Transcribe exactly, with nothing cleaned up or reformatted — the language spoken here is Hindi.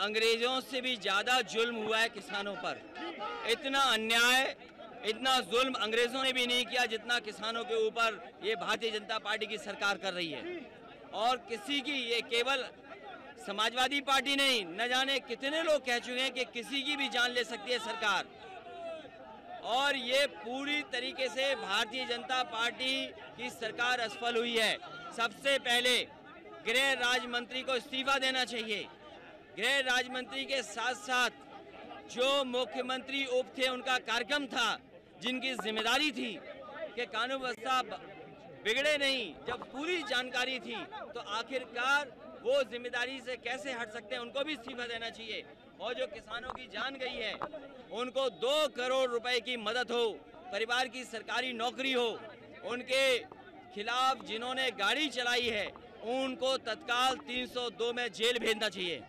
अंग्रेजों से भी ज़्यादा जुल्म हुआ है किसानों पर। इतना अन्याय, इतना जुल्म अंग्रेजों ने भी नहीं किया जितना किसानों के ऊपर ये भारतीय जनता पार्टी की सरकार कर रही है। और किसी की, ये केवल समाजवादी पार्टी नहीं, न जाने कितने लोग कह चुके हैं कि किसी की भी जान ले सकती है सरकार। और ये पूरी तरीके से भारतीय जनता पार्टी की सरकार असफल हुई है। सबसे पहले गृह राज्य मंत्री को इस्तीफा देना चाहिए। गृह राज्य मंत्री के साथ साथ जो मुख्यमंत्री उप थे, उनका कार्यक्रम था, जिनकी जिम्मेदारी थी कि कानून व्यवस्था बिगड़े नहीं, जब पूरी जानकारी थी तो आखिरकार वो जिम्मेदारी से कैसे हट सकते हैं, उनको भी इस्तीफा देना चाहिए। और जो किसानों की जान गई है, उनको दो करोड़ रुपए की मदद हो, परिवार की सरकारी नौकरी हो। उनके खिलाफ जिन्होंने गाड़ी चलाई है उनको तत्काल तीन सौ दो में जेल भेजना चाहिए।